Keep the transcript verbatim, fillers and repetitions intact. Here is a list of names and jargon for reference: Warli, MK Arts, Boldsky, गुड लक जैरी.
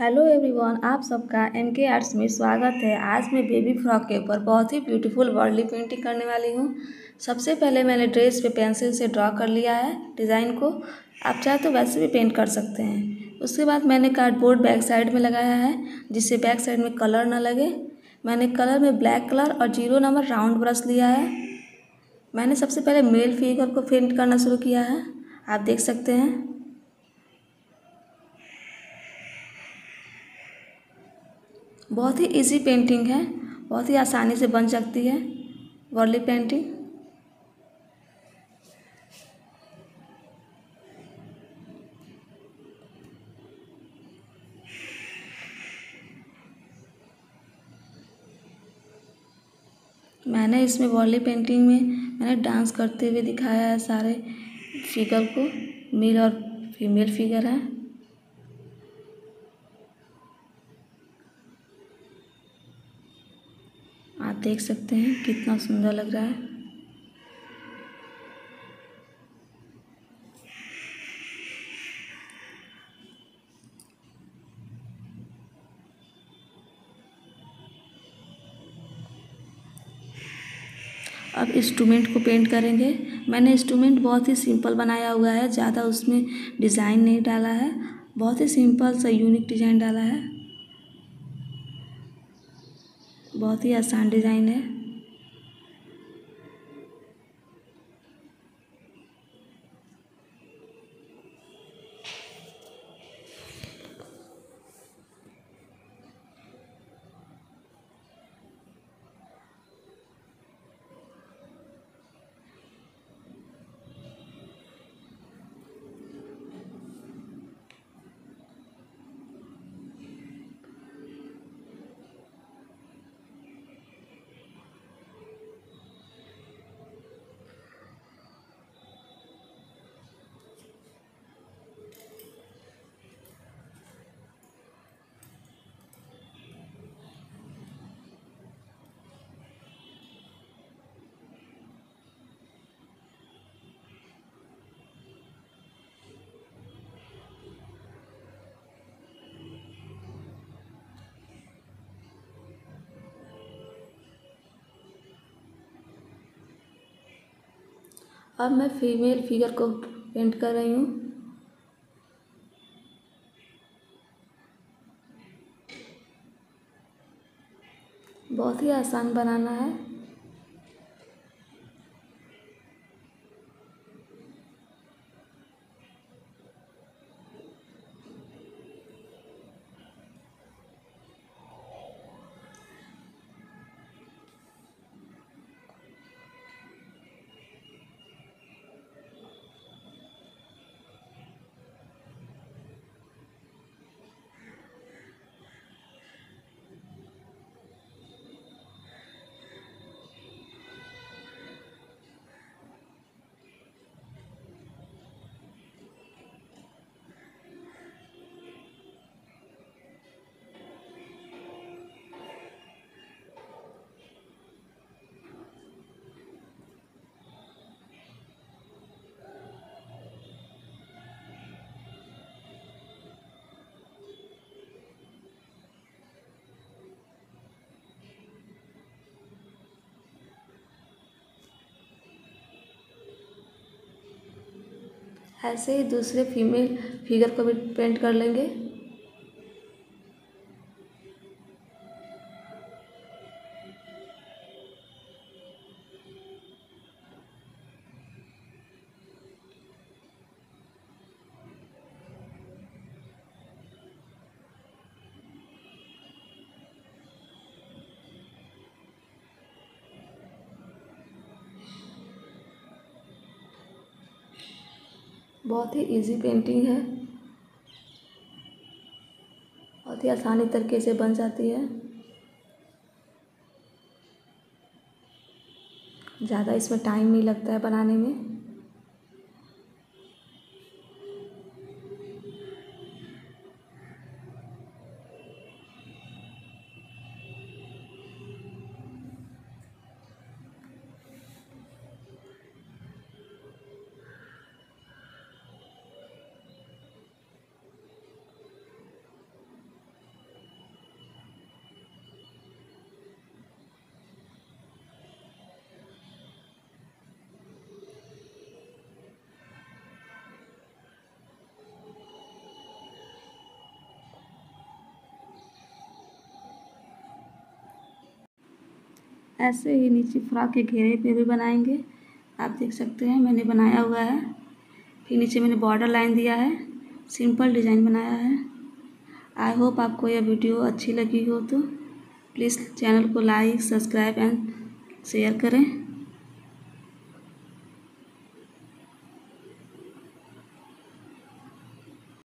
Hello everyone, आप सबका M के आर्ट्स में स्वागत है। आज मैं बेबी फ्रॉक के ऊपर बहुत ही ब्यूटीफुल वर्ली पेंटिंग करने वाली हूँ। सबसे पहले मैंने ड्रेस पे पेंसिल से ड्रॉ कर लिया है डिज़ाइन को। आप चाहे तो वैसे भी पेंट कर सकते हैं। उसके बाद मैंने कार्डबोर्ड बैक साइड में लगाया है जिससे बैक साइड में कलर ना लगे। मैंने कलर में ब्लैक कलर और जीरो नंबर राउंड ब्रश लिया है। मैंने सबसे पहले मेल फिगर को पेंट करना शुरू किया है, आप देख सकते हैं। बहुत ही इजी पेंटिंग है, बहुत ही आसानी से बन सकती है वर्ली पेंटिंग। मैंने इसमें वर्ली पेंटिंग में मैंने डांस करते हुए दिखाया है सारे फिगर को, मेल और फीमेल फिगर है। आप देख सकते हैं कितना सुंदर लग रहा है। अब इंस्ट्रूमेंट को पेंट करेंगे। मैंने इंस्ट्रूमेंट बहुत ही सिंपल बनाया हुआ है, ज़्यादा उसमें डिज़ाइन नहीं डाला है, बहुत ही सिंपल सा यूनिक डिज़ाइन डाला है। बहुत ही आसान डिज़ाइन है। अब मैं फीमेल फिगर को पेंट कर रही हूँ। बहुत ही आसान बनाना है। ऐसे ही दूसरे फीमेल फिगर को भी पेंट कर लेंगे। बहुत ही इजी पेंटिंग है, बहुत ही आसानी तरीके से बन जाती है। ज़्यादा इसमें टाइम नहीं लगता है बनाने में। ऐसे ही नीचे फ्रॉक के घेरे पे भी बनाएंगे। आप देख सकते हैं मैंने बनाया हुआ है। फिर नीचे मैंने बॉर्डर लाइन दिया है, सिंपल डिज़ाइन बनाया है। आई होप आपको यह वीडियो अच्छी लगी हो तो प्लीज़ चैनल को लाइक सब्सक्राइब एंड शेयर करें।